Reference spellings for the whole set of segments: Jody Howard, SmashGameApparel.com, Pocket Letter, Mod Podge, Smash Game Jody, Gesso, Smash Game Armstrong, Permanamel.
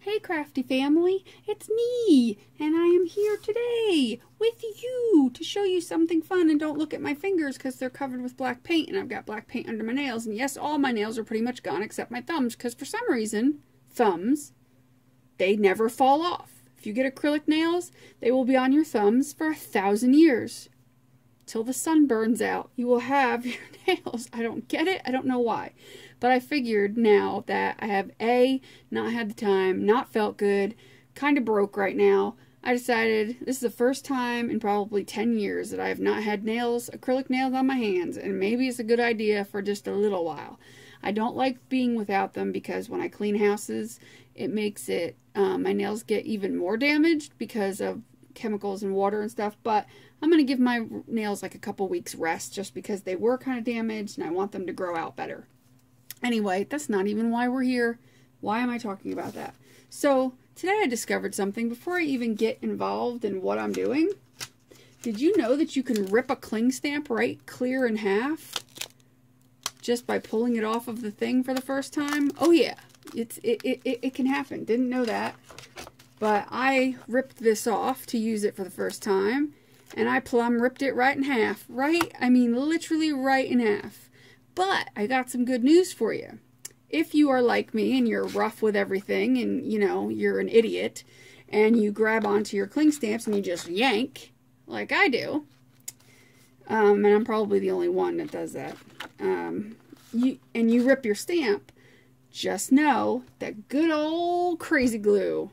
Hey crafty family, it's me, and I am here today with you to show you something fun. And don't look at my fingers because they're covered with black paint, and I've got black paint under my nails. And yes, all my nails are pretty much gone except my thumbs, because for some reason, thumbs, they never fall off. If you get acrylic nails, they will be on your thumbs for 1,000 years. Till the sun burns out, you will have your nails. I don't get it. I don't know why. But I figured now that I have not had the time, not felt good, kind of broke right now. I decided this is the first time in probably 10 years that I have not had nails, acrylic nails on my hands. And maybe it's a good idea for just a little while. I don't like being without them because when I clean houses, it makes it, my nails get even more damaged because of chemicals and water and stuff, but I'm going to give my nails like a couple weeks rest just because they were kind of damaged and I want them to grow out better. Anyway, that's not even why we're here. Why am I talking about that? So today I discovered something before I even get involved in what I'm doing. Did you know that you can rip a cling stamp right clear in half just by pulling it off of the thing for the first time? Oh yeah, it can happen. Didn't know that. But I ripped this off to use it for the first time, and I plumb ripped it right in half. Right? I mean, literally right in half. But I got some good news for you. If you are like me and you're rough with everything and, you know, you're an idiot, and you grab onto your cling stamps and you just yank, like I do, and I'm probably the only one that does that, and you rip your stamp, just know that good old crazy glue,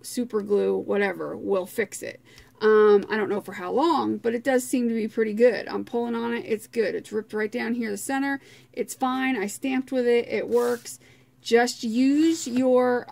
super glue, whatever, will fix it. I don't know for how long, but it does seem to be pretty good. I'm pulling on it. It's good. It's ripped right down here the center. It's fine. I stamped with it. It works. Just use your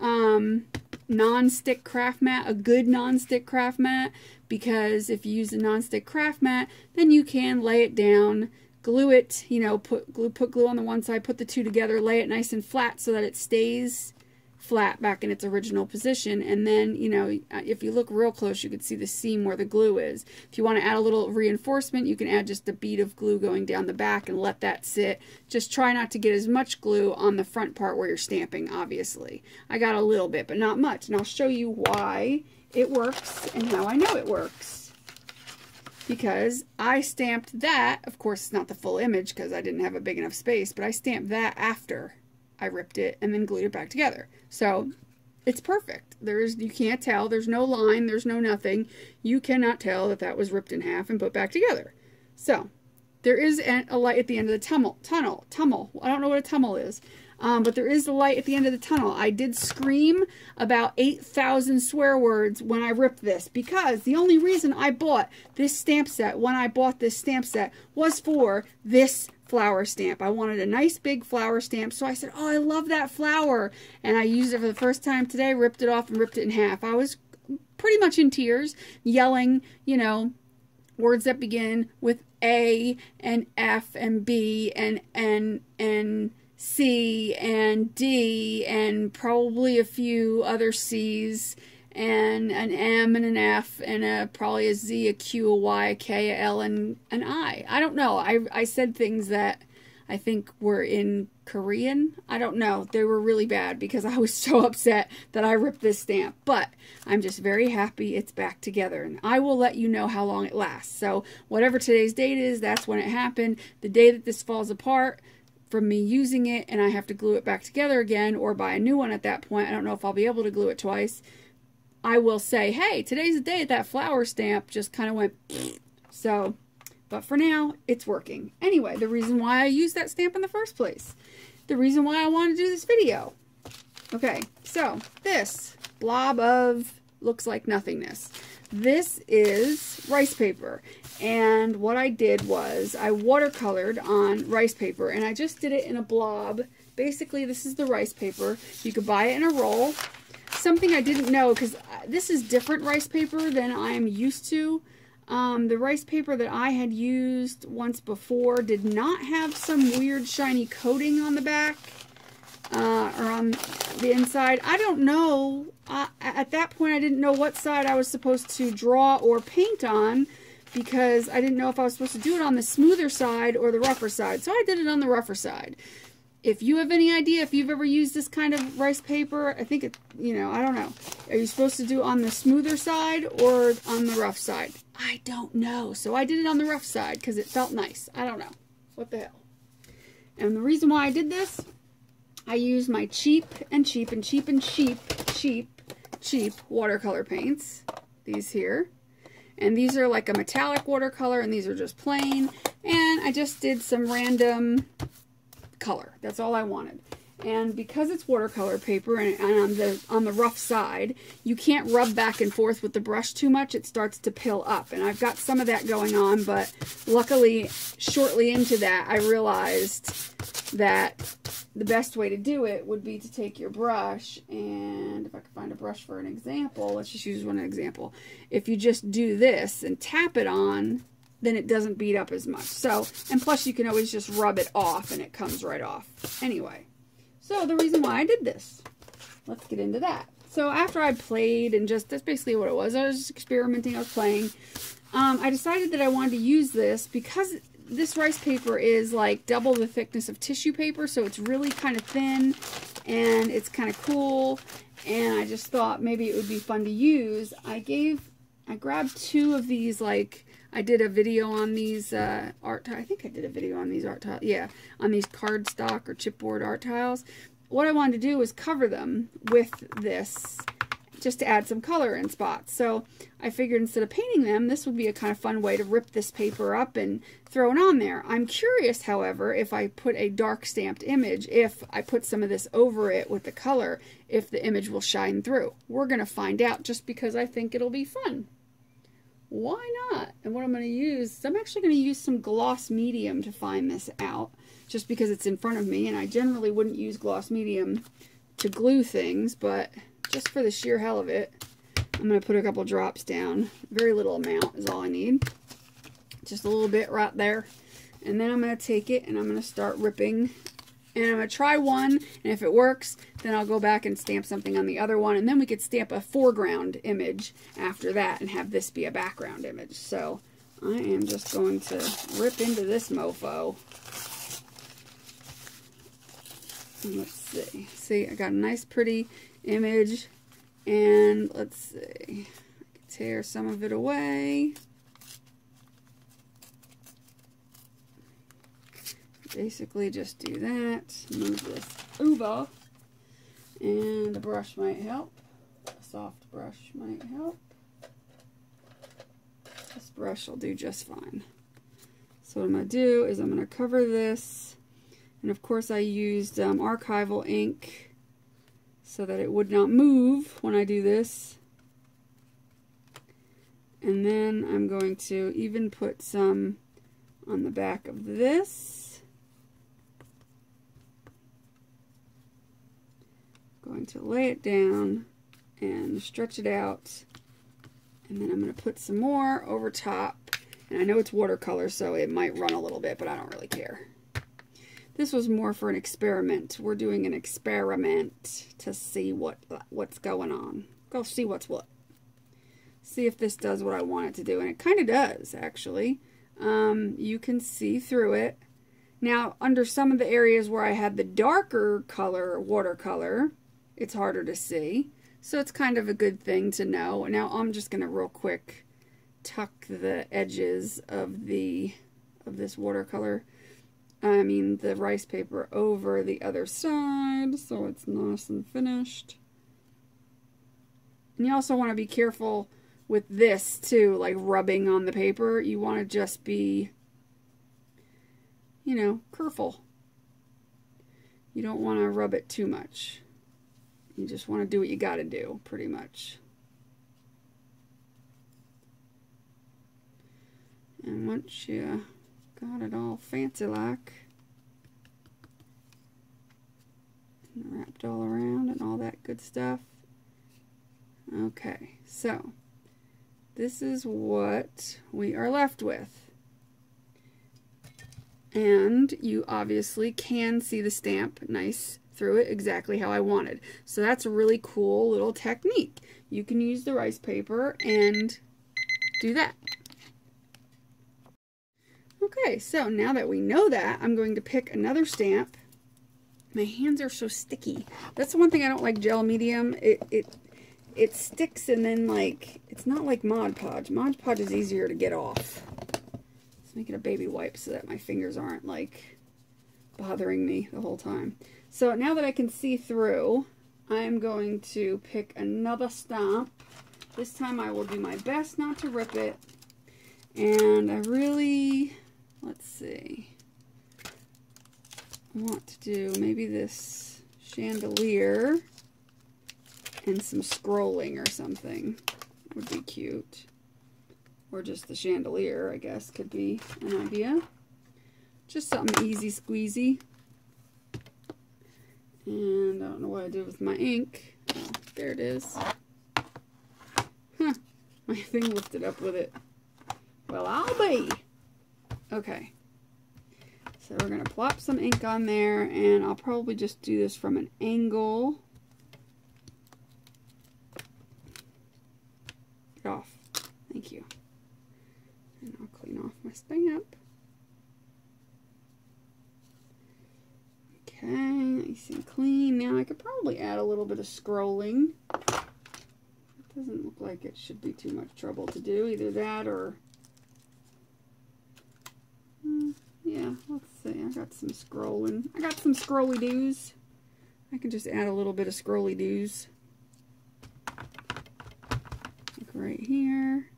non-stick craft mat, a good non-stick craft mat, because if you use a non-stick craft mat, then you can lay it down, glue it, you know, put glue on the one side, put the two together, lay it nice and flat so that it stays flat back in its original position. And then, you know, if you look real close, you can see the seam where the glue is. If you want to add a little reinforcement, you can add just a bead of glue going down the back and let that sit. Just try not to get as much glue on the front part where you're stamping, obviously. I got a little bit, but not much. And I'll show you why it works and how I know it works. Because I stamped that, of course it's not the full image because I didn't have a big enough space, but I stamped that after I ripped it and then glued it back together. So it's perfect. You can't tell. There's no line. There's no nothing. You cannot tell that that was ripped in half and put back together. So there is a light at the end of the tunnel. I don't know what a tunnel is, but there is a light at the end of the tunnel. I did scream about 8,000 swear words when I ripped this, because the only reason I bought this stamp set was for this flower stamp. I wanted a nice big flower stamp, so I said, oh, I love that flower, and I used it for the first time today, ripped it off and ripped it in half. I was pretty much in tears, yelling, you know, words that begin with A and F and B and N and C and D and probably a few other C's and an M and an F and probably a Z, a Q, a Y, a K, a L, and an I. I don't know. I said things that I think were in Korean. I don't know. They were really bad because I was so upset that I ripped this stamp. But I'm just very happy it's back together. And I will let you know how long it lasts. So whatever today's date is, that's when it happened. The day that this falls apart from me using it and I have to glue it back together again or buy a new one at that point, I don't know if I'll be able to glue it twice, I will say, hey, today's the day that flower stamp just kind of went, so, but for now, it's working. Anyway, the reason why I used that stamp in the first place, the reason why I wanted to do this video. Okay, so this blob of looks like nothingness. This is rice paper, and what I did was I watercolored on rice paper, and I just did it in a blob. Basically, this is the rice paper. You could buy it in a roll. Something I didn't know, because this is different rice paper than I'm used to. The rice paper that I had used once before did not have some weird shiny coating on the back or on the inside. I don't know. At that point, I didn't know what side I was supposed to draw or paint on, because I didn't know if I was supposed to do it on the smoother side or the rougher side. So I did it on the rougher side. If you have any idea, if you've ever used this kind of rice paper, I think it, you know, I don't know. Are you supposed to do on the smoother side or on the rough side? I don't know. So I did it on the rough side because it felt nice. I don't know. What the hell? And the reason why I did this, I used my cheap watercolor paints. These here. And these are like a metallic watercolor, and these are just plain. And I just did some random color. That's all I wanted. And because it's watercolor paper and on the rough side, you can't rub back and forth with the brush too much. It starts to pill up. And I've got some of that going on, but luckily, shortly into that, I realized that the best way to do it would be to take your brush, and if I could find a brush for an example, let's just use one example. If you just do this and tap it on, then it doesn't beat up as much. So, and plus you can always just rub it off and it comes right off. Anyway, so the reason why I did this, let's get into that. So after I played and just, that's basically what it was. I was just experimenting, I was playing. I decided that I wanted to use this because this rice paper is like double the thickness of tissue paper. So it's really kind of thin and it's kind of cool. And I just thought maybe it would be fun to use. I grabbed two of these, like, I did a video on these art tiles. I think I did a video on these art tiles. Yeah, on these cardstock or chipboard art tiles. What I wanted to do was cover them with this just to add some color in spots. So I figured instead of painting them, this would be a kind of fun way to rip this paper up and throw it on there. I'm curious, however, if I put a dark stamped image, if I put some of this over it with the color, if the image will shine through. We're going to find out just because I think it'll be fun. Why not? And what I'm going to use, I'm actually going to use some gloss medium to find this out, just because it's in front of me, and I generally wouldn't use gloss medium to glue things, but just for the sheer hell of it, I'm going to put a couple drops down. Very little amount is all I need. Just a little bit right there. And then I'm going to take it and I'm going to start ripping. And I'm going to try one, and if it works, then I'll go back and stamp something on the other one. And then we could stamp a foreground image after that and have this be a background image. So I am just going to rip into this mofo. And let's see. See, I got a nice pretty image. And let's see. I can tear some of it away. Basically just do that, move this over, and a brush might help, a soft brush might help. This brush will do just fine. So what I'm going to do is I'm going to cover this, and of course I used archival ink so that it would not move when I do this. And then I'm going to even put some on the back of this. Going to lay it down and stretch it out, and then I'm going to put some more over top. And I know it's watercolor, so it might run a little bit, but I don't really care. This was more for an experiment. We're doing an experiment to see what's going on. Go see what's what. See if this does what I want it to do, and it kind of does, actually. You can see through it. Now, under some of the areas where I had the darker color watercolor, it's harder to see, so it's kind of a good thing to know. Now I'm just going to real quick tuck the edges of this watercolor, I mean the rice paper, over the other side so it's nice and finished. And you also want to be careful with this too, like rubbing on the paper. You want to just be, you know, careful. You don't want to rub it too much. You just want to do what you got to do, pretty much. And once you got it all fancy-like, and wrapped all around and all that good stuff. Okay, so this is what we are left with. And you obviously can see the stamp nice through it, exactly how I wanted. So that's a really cool little technique. You can use the rice paper and do that. Okay, so now that we know that, I'm going to pick another stamp My hands are so sticky. That's the one thing I don't like gel medium. It sticks, and then, like, it's not like Mod Podge. Mod Podge is easier to get off. Let's make it a baby wipe so that my fingers aren't, like, bothering me the whole time. So now that I can see through, I'm going to pick another stamp. This time I will do my best not to rip it. And I really, let's see, I want to do maybe this chandelier and some scrolling or something would be cute. Or just the chandelier, I guess, could be an idea. Just something easy squeezy. And I don't know what I did with my ink. Oh, there it is. Huh, my thing lifted up with it. Well, I'll be. Okay. So we're going to plop some ink on there, and I'll probably just do this from an angle. Get off. Thank you. And I'll clean off my stamp. Okay, nice and clean. Now I could probably add a little bit of scrolling. It doesn't look like it should be too much trouble to do. Either that or... yeah, let's see. I got some scrolling. I got some scrolly-doos. I can just add a little bit of scrolly-doos. Like right here.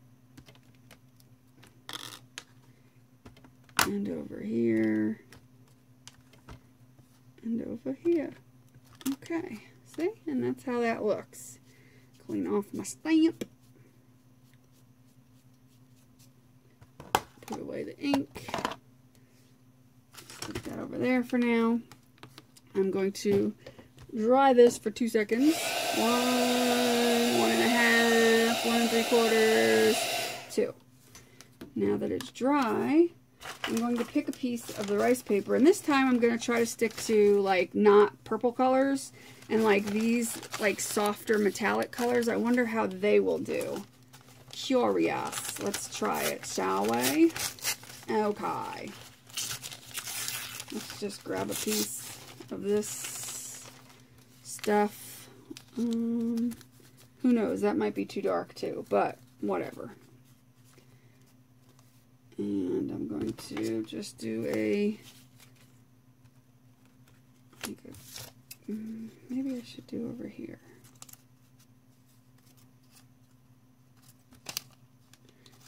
And over here. And over here. Okay. See? And that's how that looks. Clean off my stamp. Put away the ink. Put that over there for now. I'm going to dry this for 2 seconds. 1, 1 1/2, 1 3/4, 2. Now that it's dry, I'm going to pick a piece of the rice paper, and this time I'm going to try to stick to, like, not purple colors and, like, these, like, softer metallic colors. I wonder how they will do. Curious. Let's try it, shall we? Okay. Let's just grab a piece of this stuff. Who knows? That might be too dark too, but whatever. And I'm going to just do a, maybe I should do over here.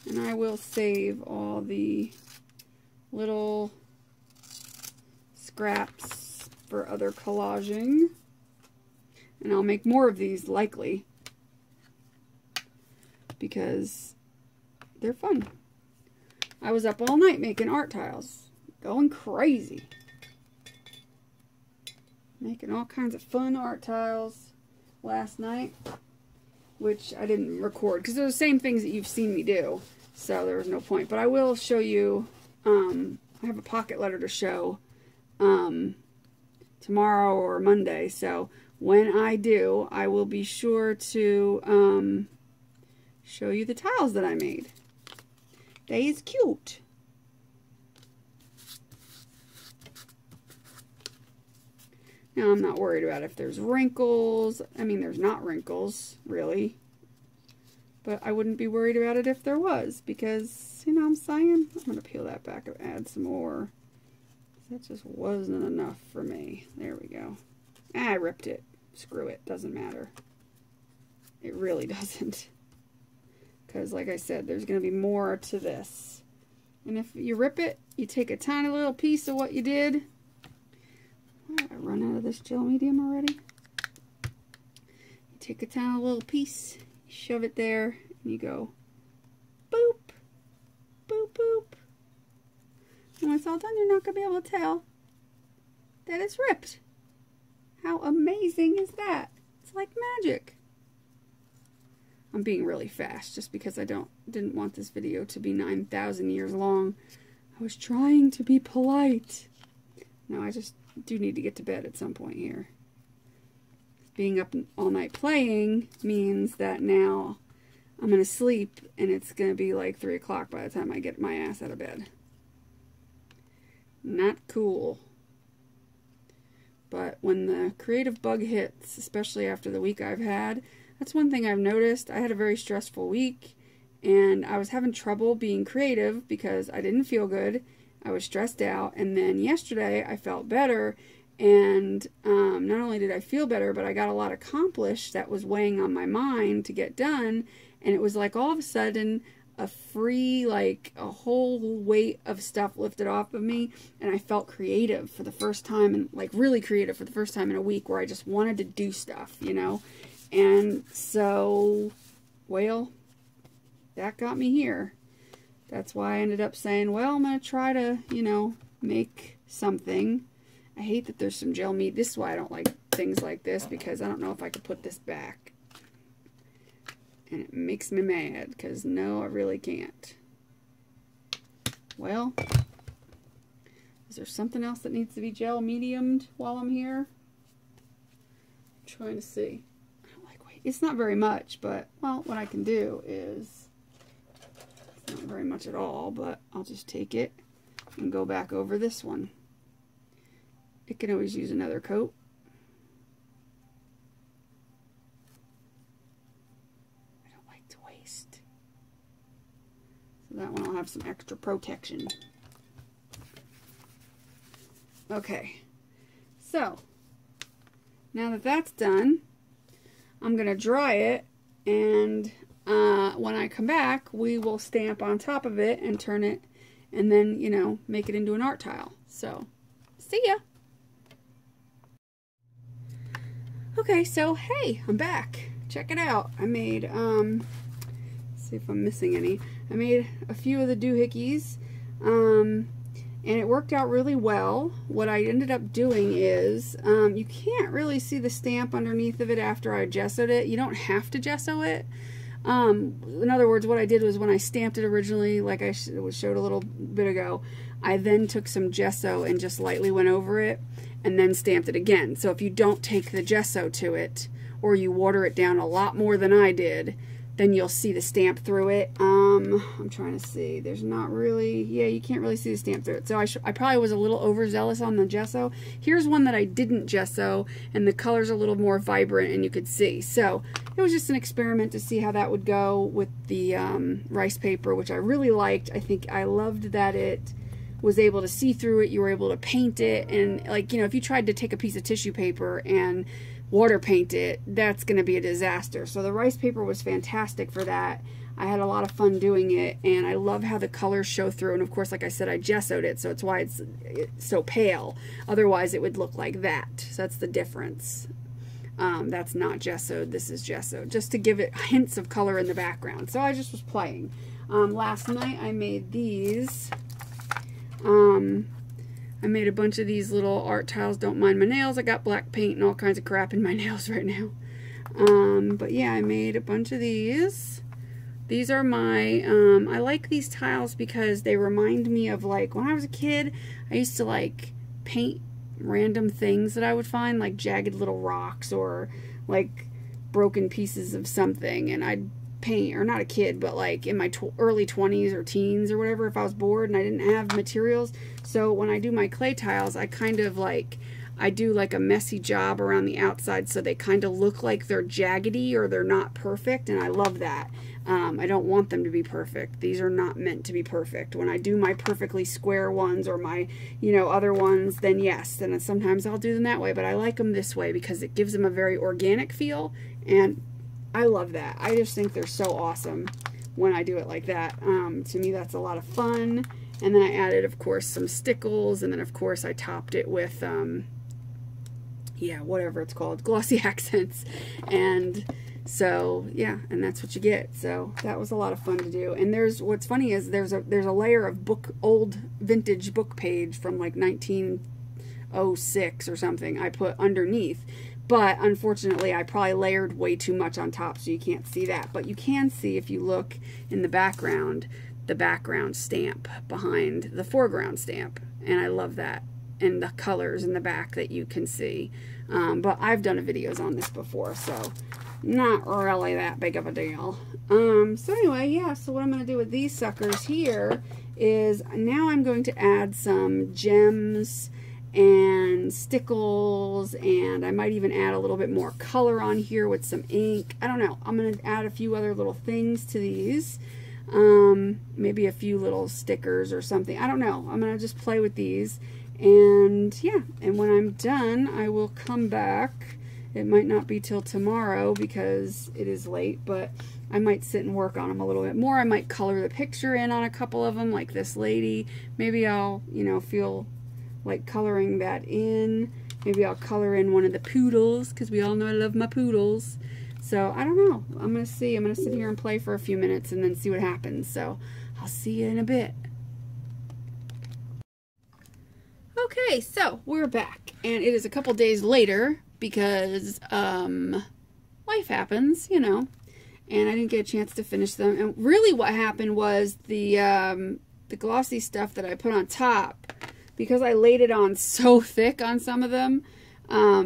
And I will save all the little scraps for other collaging, and I'll make more of these likely because they're fun. I was up all night making art tiles, going crazy, making all kinds of fun art tiles last night, which I didn't record because they're the same things that you've seen me do, so there was no point. But I will show you, I have a pocket letter to show tomorrow or Monday, so when I do, I will be sure to show you the tiles that I made. They is cute. Now I'm not worried about if there's wrinkles. I mean, there's not wrinkles really, but I wouldn't be worried about it if there was, because, you know what I'm saying? I'm gonna peel that back and add some more. That just wasn't enough for me. There we go. Ah, I ripped it. Screw it. Doesn't matter. It really doesn't. Because, like I said, there's going to be more to this. And if you rip it, you take a tiny little piece of what you did. Why did I run out of this gel medium already? You take a tiny little piece, you shove it there, and you go boop, boop, boop. And when it's all done, you're not going to be able to tell that it's ripped. How amazing is that? It's like magic. I'm being really fast just because I didn't want this video to be 9,000 years long. I was trying to be polite. Now I just do need to get to bed at some point here. Being up all night playing means that now I'm going to sleep, and it's going to be like 3 o'clock by the time I get my ass out of bed. Not cool. But when the creative bug hits, especially after the week I've had, that's one thing I've noticed. I had a very stressful week, and I was having trouble being creative because I didn't feel good. I was stressed out, and then yesterday I felt better, and not only did I feel better, but I got a lot accomplished that was weighing on my mind to get done, and it was like all of a sudden a free, like a whole weight of stuff lifted off of me, and I felt creative for the first time, and like really creative for the first time in a week where I just wanted to do stuff, you know. And so, well, that got me here. That's why I ended up saying, well, I'm going to try to, you know, make something. I hate that there's some gel meat. This is why I don't like things like this, because I don't know if I could put this back. And it makes me mad, because no, I really can't. Well, is there something else that needs to be gel mediumed while I'm here? I'm trying to see. I don't like weight. It's not very much, but, well, what I can do is... not very much at all, but I'll just take it and go back over this one. It can always use another coat. I don't like to waste. So that one will have some extra protection. Okay, so now that that's done, I'm going to dry it, and when I come back, we will stamp on top of it and turn it, and then, you know, make it into an art tile. So, see ya! Okay, so, hey, I'm back. Check it out. I made, let's see if I'm missing any. I made a few of the doohickeys, and it worked out really well. What I ended up doing is, you can't really see the stamp underneath of it after I gessoed it. You don't have to gesso it. In other words, what I did was when I stamped it originally, like I showed a little bit ago, I then took some gesso and just lightly went over it and then stamped it again. So if you don't take the gesso to it, or you water it down a lot more than I did, then you'll see the stamp through it. I'm trying to see. There's not really, yeah, you can't really see the stamp through it. So I probably was a little overzealous on the gesso. Here's one that I didn't gesso, and the color's a little more vibrant, and you could see. So it was just an experiment to see how that would go with the rice paper, which I really liked. I think I loved that it was able to see through it. You were able to paint it, and, like, you know, if you tried to take a piece of tissue paper and water paint it, that's going to be a disaster. So the rice paper was fantastic for that. I had a lot of fun doing it, and I love how the colors show through, and of course, like I said, I gessoed it, so it's why it's so pale. Otherwise, it would look like that. So that's the difference. That's not gessoed, this is gessoed, just to give it hints of color in the background. So I just was playing. Last night I made these. I made a bunch of these little art tiles. Don't mind my nails. I got black paint and all kinds of crap in my nails right now. But yeah, I made a bunch of these. These are my, I like these tiles because they remind me of, like, when I was a kid, I used to, like, paint random things that I would find, like jagged little rocks or, like, broken pieces of something. And I'd paint, or not a kid, but like in my early 20s or teens or whatever, if I was bored and I didn't have materials. So when I do my clay tiles, I kind of like, I do like a messy job around the outside so they kind of look like they're jaggedy or they're not perfect, and I love that. I don't want them to be perfect. These are not meant to be perfect. When I do my perfectly square ones or my, you know, other ones, then yes, then sometimes I'll do them that way, but I like them this way because it gives them a very organic feel, and I love that. I just think they're so awesome when I do it like that. To me, that's a lot of fun. And then I added, of course, some stickles, and then, of course, I topped it with, yeah, whatever it's called, glossy accents. And so, yeah, and that's what you get. So that was a lot of fun to do. And there's, what's funny is there's a layer of old vintage book page from like 1906 or something I put underneath. But unfortunately, I probably layered way too much on top, so you can't see that. But you can see, if you look in the background stamp behind the foreground stamp. And I love that. And the colors in the back that you can see. But I've done videos on this before, so not really that big of a deal. So anyway, yeah, so what I'm going to do with these suckers here is now I'm going to add some gems and stickles, and I might even add a little bit more color on here with some ink. I don't know. I'm going to add a few other little things to these. Maybe a few little stickers or something. I don't know. I'm going to just play with these. And yeah, and when I'm done, I will come back. It might not be till tomorrow because it is late, but I might sit and work on them a little bit more. I might color the picture in on a couple of them, like this lady. Maybe I'll, you know, feel like coloring that in. Maybe I'll color in one of the poodles, because we all know I love my poodles. So I don't know. I'm going to see. I'm going to sit here and play for a few minutes and then see what happens. So I'll see you in a bit. Okay, so we're back, and it is a couple days later because life happens, you know, and I didn't get a chance to finish them. And really what happened was the glossy stuff that I put on top, because I laid it on so thick on some of them,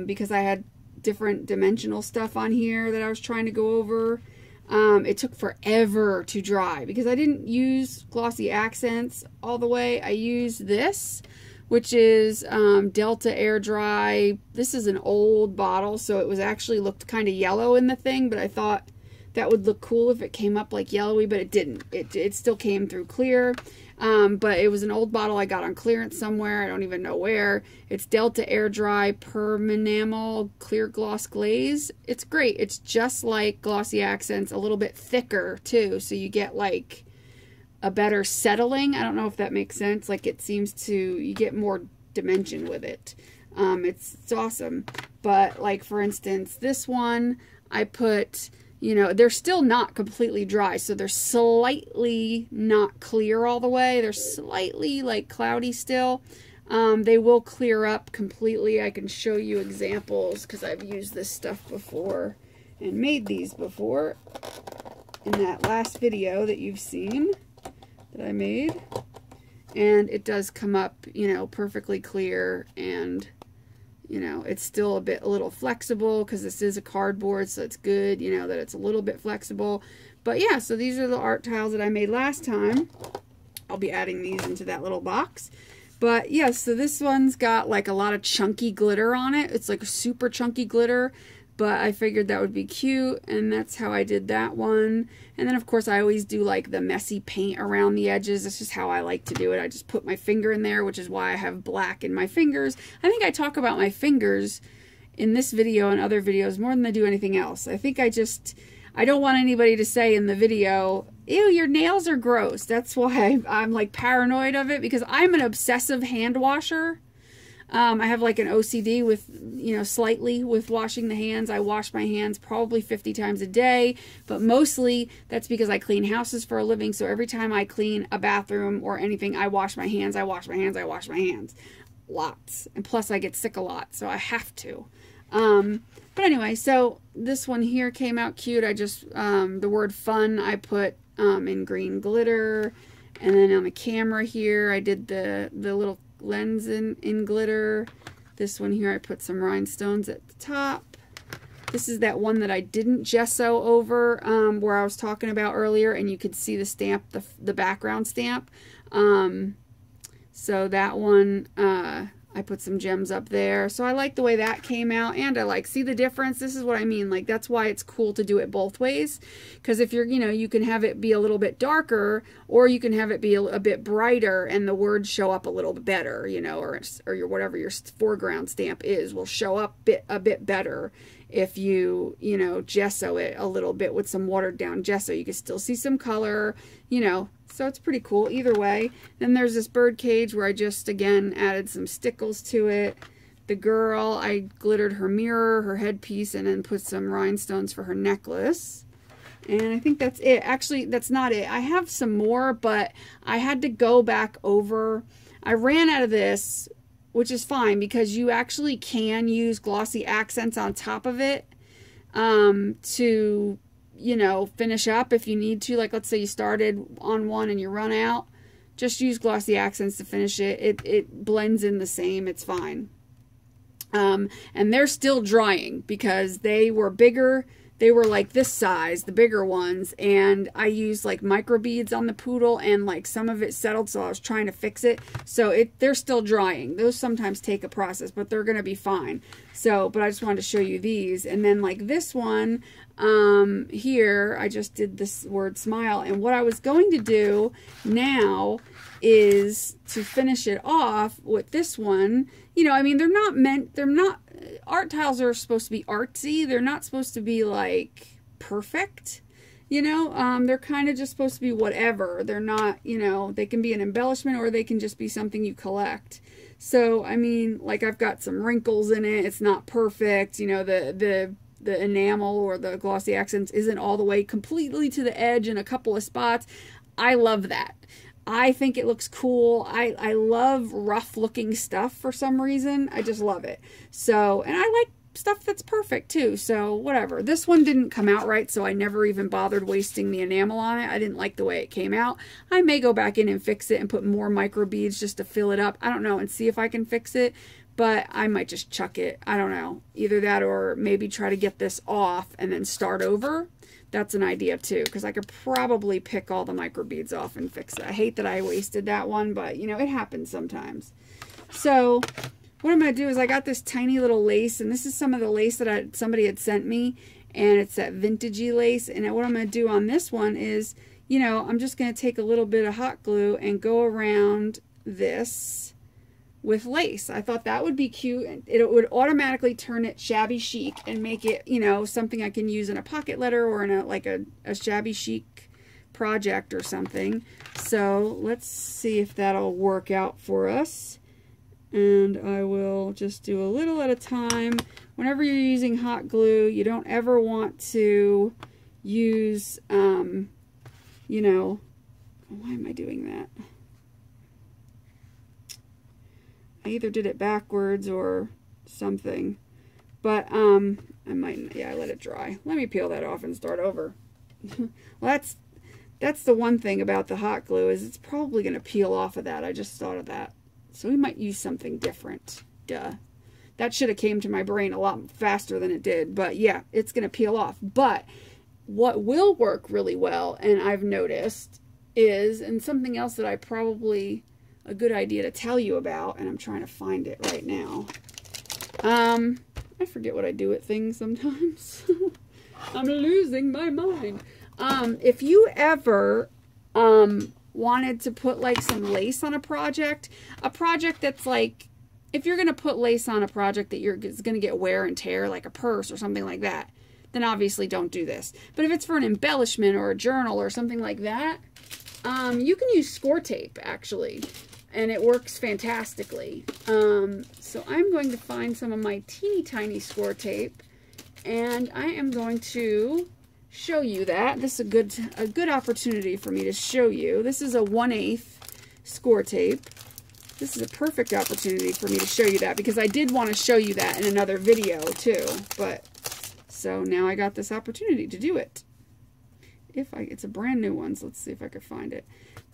because I had different dimensional stuff on here that I was trying to go over. It took forever to dry because I didn't use glossy accents all the way. I used this, which is Delta Air Dry. This is an old bottle, so it was actually looked kind of yellow in the thing, but I thought that would look cool if it came up like yellowy, but it didn't. It still came through clear, but it was an old bottle I got on clearance somewhere. I don't even know where. It's Delta Air Dry Permanamel Clear Gloss Glaze. It's great. It's just like Glossy Accents, a little bit thicker too, so you get like a better settling. I don't know if that makes sense. Like it seems to, you get more dimension with it. It's awesome. But like for instance, this one I put, you know, they're still not completely dry. So they're slightly not clear all the way. They're slightly like cloudy still. They will clear up completely. I can show you examples because I've used this stuff before and made these before in that last video that you've seen that I made, and it does come up, you know, perfectly clear, and you know, it's still a little flexible because this is a cardboard, so it's good, you know, that it's a little bit flexible. But yeah, so these are the art tiles that I made last time. I'll be adding these into that little box. But yeah, so this one's got like a lot of chunky glitter on it. It's like super chunky glitter, but I figured that would be cute, and that's how I did that one. And then, of course, I always do, like, the messy paint around the edges. That's just how I like to do it. I just put my finger in there, which is why I have black in my fingers. I think I talk about my fingers in this video and other videos more than I do anything else. I think I don't want anybody to say in the video, ew, your nails are gross. That's why I'm, like, paranoid of it, because I'm an obsessive hand washer. I have like an OCD with, you know, slightly with washing the hands. I wash my hands probably 50 times a day, but mostly that's because I clean houses for a living. So every time I clean a bathroom or anything, I wash my hands, I wash my hands, I wash my hands. Lots. And plus I get sick a lot, so I have to. But anyway, so this one here came out cute. I just, the word fun I put in green glitter. And then on the camera here, I did the little lens in glitter. This one here I put some rhinestones at the top. This is that one that I didn't gesso over, where I was talking about earlier, and you could see the stamp, the background stamp. So that one, I put some gems up there. So I like the way that came out, and I like, see the difference? This is what I mean. Like, that's why it's cool to do it both ways. Because if you're, you know, you can have it be a little bit darker, or you can have it be a bit brighter and the words show up a little bit better, you know, or your, whatever your foreground stamp is will show up a bit better if you, you know, gesso it a little bit with some watered down gesso. You can still see some color, you know. So it's pretty cool either way. Then there's this bird cage where I just, again, added some stickles to it. The girl, I glittered her mirror, her headpiece, and then put some rhinestones for her necklace. And I think that's it. Actually, that's not it. I have some more, but I had to go back over. I ran out of this, which is fine because you actually can use glossy accents on top of it to, you know, finish up if you need to. Like, let's say you started on one and you run out, just use glossy accents to finish it. It blends in the same. It's fine. And they're still drying because they were bigger They were like this size, the bigger ones, and I used like micro beads on the poodle, and like some of it settled, so I was trying to fix it. So they're still drying. Those sometimes take a process, but they're gonna be fine. So, but I just wanted to show you these. And then like this one here, I just did this word smile. And what I was going to do now is to finish it off with this one. You know, I mean, art tiles are supposed to be artsy. They're not supposed to be like perfect, you know, they're kind of just supposed to be whatever. They're not, you know, they can be an embellishment or they can just be something you collect. So, I mean, like I've got some wrinkles in it. It's not perfect. You know, the enamel or the glossy accents isn't all the way completely to the edge in a couple of spots. I love that. I think it looks cool. I love rough looking stuff for some reason. I just love it. So, and I like stuff that's perfect too. So whatever. This one didn't come out right, so I never even bothered wasting the enamel on it. I didn't like the way it came out. I may go back in and fix it and put more micro beads just to fill it up. I don't know, and see if I can fix it. But I might just chuck it. I don't know. Either that or maybe try to get this off and then start over. That's an idea too, because I could probably pick all the micro beads off and fix it. I hate that I wasted that one, but you know, it happens sometimes. So what I'm going to do is I got this tiny little lace, and this is some of the lace that somebody had sent me, and it's that vintagey lace. And what I'm going to do on this one is, you know, I'm just going to take a little bit of hot glue and go around this with lace. I thought that would be cute, and it would automatically turn it shabby chic and make it, you know, something I can use in a pocket letter or in a shabby chic project or something. So let's see if that'll work out for us. And I will just do a little at a time. Whenever you're using hot glue, you don't ever want to use, you know, why am I doing that? I either did it backwards or something, but I might, yeah, I let it dry. Let me peel that off and start over. Well, that's the one thing about the hot glue, is it's probably going to peel off of that. I just thought of that. So we might use something different. Duh. That should have came to my brain a lot faster than it did, but yeah, it's going to peel off. But what will work really well, and I've noticed, is, and something else that I probably... a good idea to tell you about, and I'm trying to find it right now. I forget what I do at things sometimes. I'm losing my mind. If you ever wanted to put like some lace on a project that's like, if you're going to put lace on a project that is going to get wear and tear, like a purse or something like that, then obviously don't do this. But if it's for an embellishment or a journal or something like that, you can use score tape, actually, and it works fantastically. So I'm going to find some of my teeny tiny score tape, and I am going to show you that. This is a good opportunity for me to show you. This is a 1/8 score tape. This is a perfect opportunity for me to show you that, because I did want to show you that in another video too, but so now I got this opportunity to do it. It's a brand new one, so let's see if I can find it.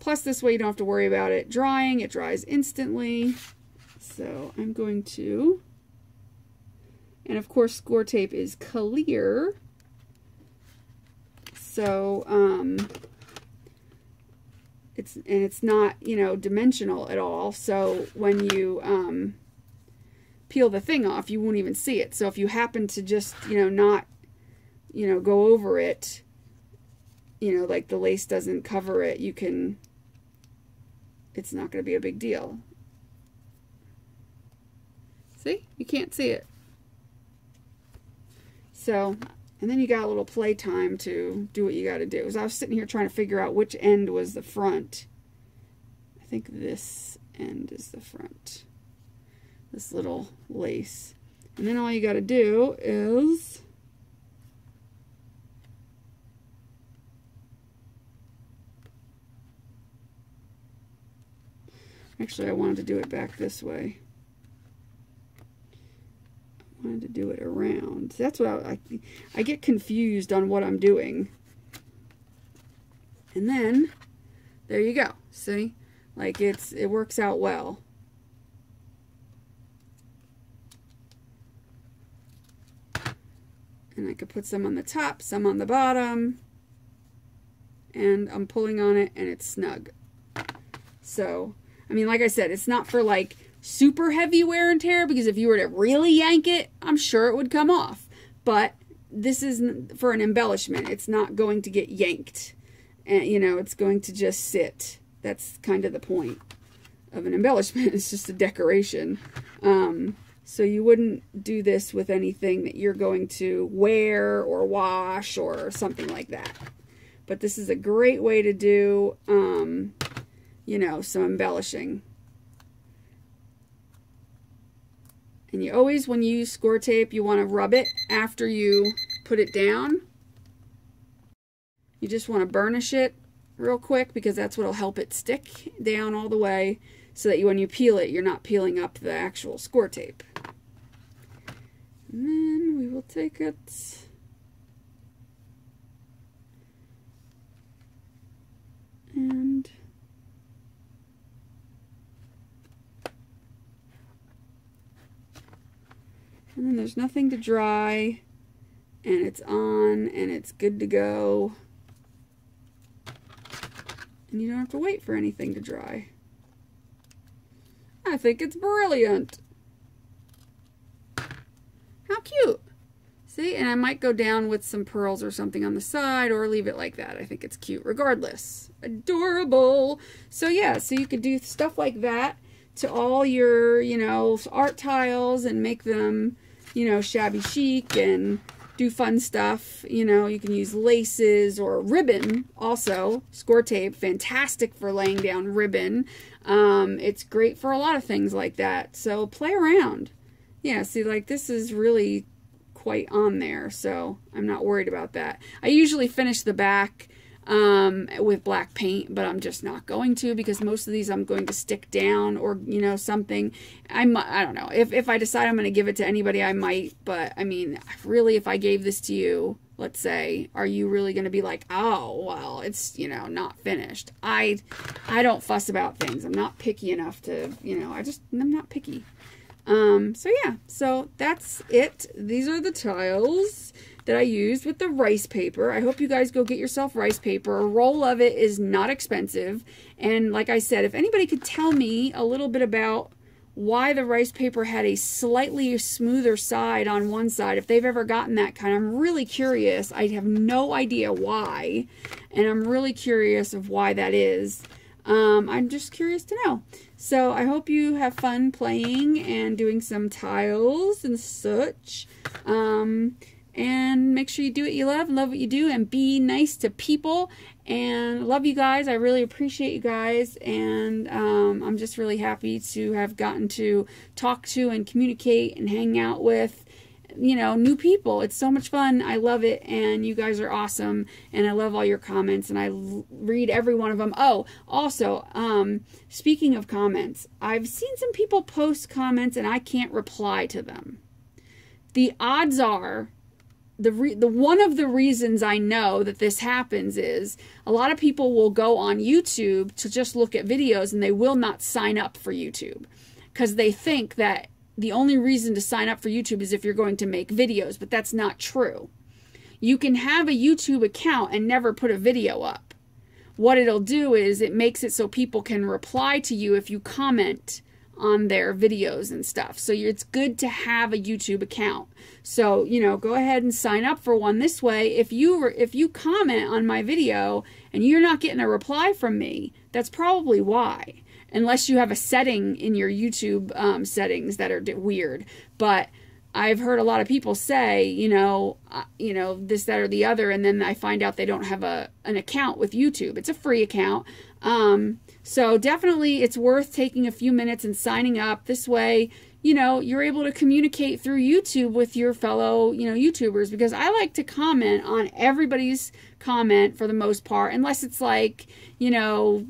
Plus, this way you don't have to worry about it drying. It dries instantly. So I'm going to, and of course score tape is clear. So it's not, you know, dimensional at all. So when you peel the thing off, you won't even see it. So if you happen to just, you know, not, you know, go over it, you know, like the lace doesn't cover it, you can, it's not going to be a big deal. See? You can't see it. So, and then you got a little play time to do what you got to do. As I was sitting here trying to figure out which end was the front. I think this end is the front. This little lace. And then all you got to do is... actually, I wanted to do it back this way. I wanted to do it around. That's what I get confused on what I'm doing. And then, there you go. See? Like, it works out well. And I could put some on the top, some on the bottom. And I'm pulling on it and it's snug. So, I mean, like I said, it's not for like super heavy wear and tear, because if you were to really yank it, I'm sure it would come off. But this is for an embellishment. It's not going to get yanked. And, you know, it's going to just sit. That's kind of the point of an embellishment. It's just a decoration. So you wouldn't do this with anything that you're going to wear or wash or something like that. But this is a great way to do, you know, some embellishing. And you always, when you use score tape, you want to rub it after you put it down. You just want to burnish it real quick, because that's what'll help it stick down all the way, so that you, when you peel it, you're not peeling up the actual score tape. And then we will take it and then there's nothing to dry, and it's on and it's good to go. And you don't have to wait for anything to dry. I think it's brilliant. How cute. See, and I might go down with some pearls or something on the side, or leave it like that. I think it's cute regardless. Adorable. So yeah, so you could do stuff like that to all your, you know, art tiles and make them, you know, shabby chic and do fun stuff. You know, you can use laces or ribbon also. Score tape, fantastic for laying down ribbon. It's great for a lot of things like that. So play around. Yeah, see, like this is really quite on there, so I'm not worried about that. I usually finish the back with black paint, but I'm just not going to, because most of these I'm going to stick down or, you know, something. I don't know. If I decide I'm going to give it to anybody, I might, but I mean, really, if I gave this to you, let's say, are you really going to be like, oh, well, it's, you know, not finished? I don't fuss about things. I'm not picky enough to, you know, I'm not picky. So yeah, so that's it. These are the tiles that I used with the rice paper. I hope you guys go get yourself rice paper. A roll of it is not expensive. And like I said, if anybody could tell me a little bit about why the rice paper had a slightly smoother side on one side, if they've ever gotten that kind, I'm really curious. I have no idea why, and I'm really curious of why that is. I'm just curious to know. So I hope you have fun playing and doing some tiles and such. And make sure you do what you love what you do, and be nice to people. And love you guys. I really appreciate you guys. And I'm just really happy to have gotten to talk to and communicate and hang out with, you know, new people. It's so much fun. I love it, and you guys are awesome, and I love all your comments, and I read every one of them. Oh, also, speaking of comments, I've seen some people post comments, and I can't reply to them. The odds are, one of the reasons I know that this happens is a lot of people will go on YouTube to just look at videos, and they will not sign up for YouTube, because they think that the only reason to sign up for YouTube is if you're going to make videos, but that's not true. You can have a YouTube account and never put a video up. What it'll do is it makes it so people can reply to you if you comment on their videos and stuff. So it's good to have a YouTube account. So, you know, go ahead and sign up for one this way. If you comment on my video and you're not getting a reply from me, that's probably why. Unless you have a setting in your YouTube settings that are weird. But I've heard a lot of people say, you know, this, that, or the other, and then I find out they don't have an account with YouTube. It's a free account. So definitely it's worth taking a few minutes and signing up. This way, you know, you're able to communicate through YouTube with your fellow, you know, YouTubers, because I like to comment on everybody's comment for the most part, unless it's like, you know,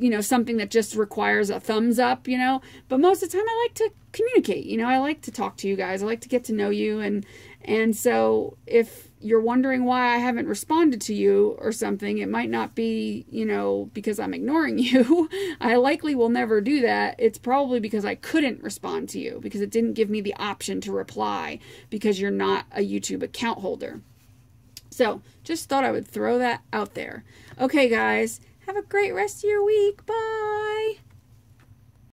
you know, something that just requires a thumbs up, you know, but most of the time I like to communicate, you know, I like to talk to you guys, I like to get to know you, and so if you're wondering why I haven't responded to you or something, it might not be, you know, because I'm ignoring you. I likely will never do that. It's probably because I couldn't respond to you, because it didn't give me the option to reply, because you're not a YouTube account holder. So just thought I would throw that out there. Okay, guys, have a great rest of your week. Bye.